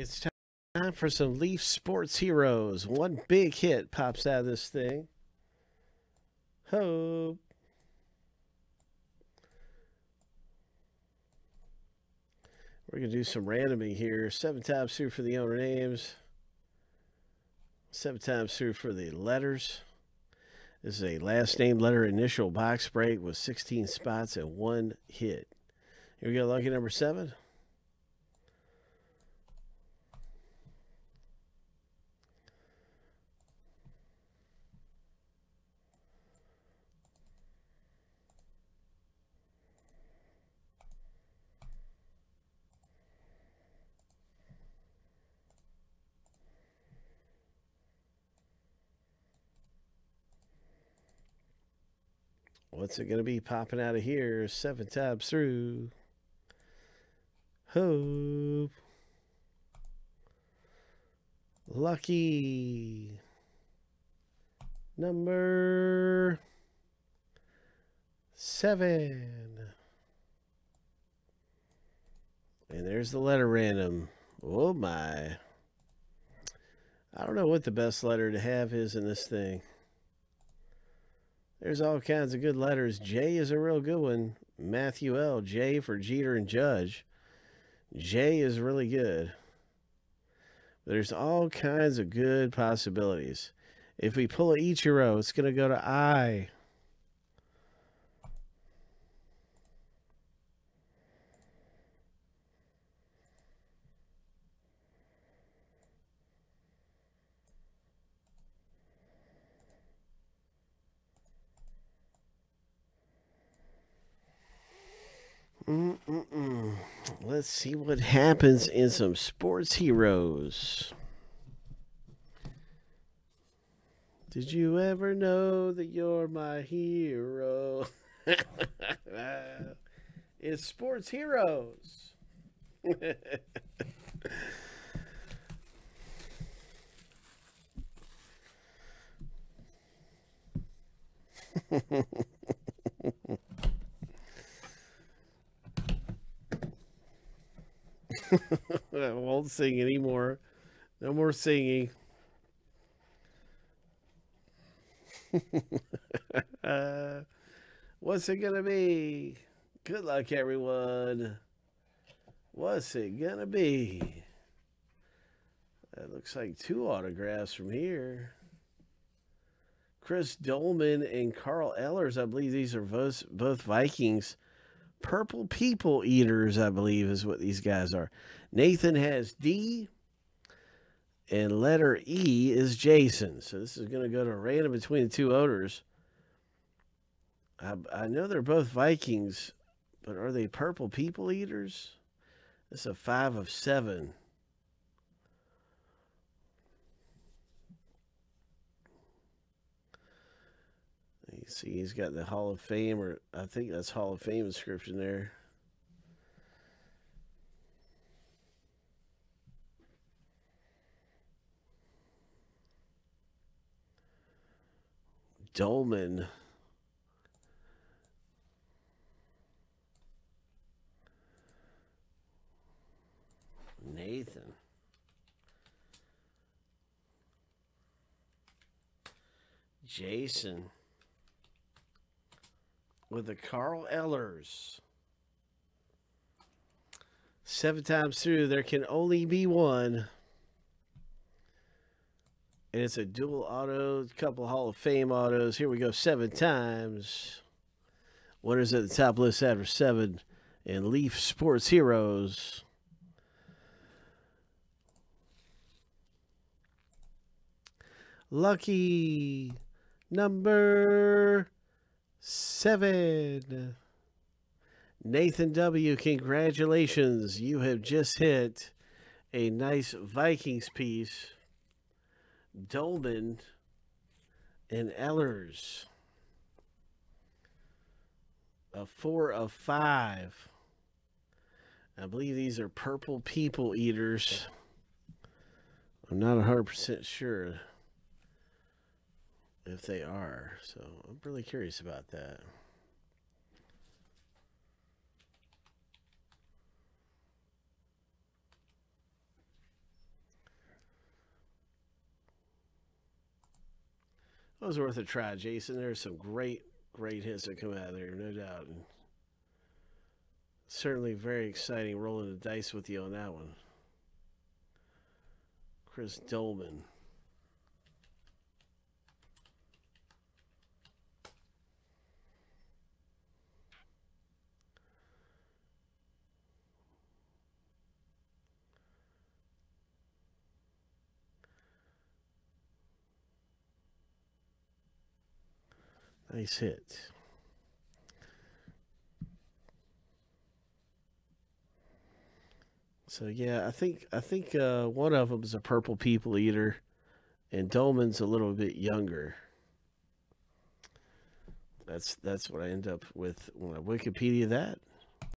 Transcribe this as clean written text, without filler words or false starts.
It's time for some Leaf Sports Heroes. One big hit pops out of this thing. Hope. We're going to do some randoming here. 7 times through for the owner names. 7 times through for the letters. This is a last name letter initial box break with 16 spots and 1 hit. Here we go, lucky number 7. What's it going to be popping out of here? 7 times through. Hope. Lucky. Number 7. And there's the letter random. Oh my. I don't know what the best letter to have is in this thing. There's all kinds of good letters. J is a real good one. Matthew L. J for Jeter and Judge. J is really good. There's all kinds of good possibilities. If we pull an Ichiro, it's going to go to I. Let's see what happens in some Sports Heroes. Did you ever know that you're my hero? It's Sports Heroes. I won't sing anymore. No more singing. What's it gonna be? Good luck, everyone. What's it gonna be? That looks like 2 autographs from here. Chris Doleman and Carl Ehlers. I believe these are both Vikings. Purple people eaters, I believe, is what these guys are. Nathan has D, and letter E is Jason. So this is going to go to random between the 2 owners. I know they're both Vikings, but are they purple people eaters? It's a 5 of 7. You see, he's got the Hall of Fame, or I think that's Hall of Fame inscription there. Doleman. Nathan. Jason. With the Carl Ehlers. 7 times through, there can only be 1. And it's a dual auto, couple Hall of Fame autos. Here we go, 7 times. Winners at the top list after 7 in Leaf Sports Heroes. Lucky number 7. Nathan W., congratulations. You have just hit a nice Vikings piece. Doleman and Ehlers. A 4 of 5. I believe these are purple people eaters. I'm not 100% sure if they are, so I'm really curious about that. Those are worth a try, Jason. There's some great, great hits that come out of there, no doubt. And certainly very exciting rolling the dice with you on that one. Chris Doleman. Nice hit. So yeah, I think one of them is a purple people eater, and Doleman's a little bit younger. That's what I end up with when I Wikipedia that.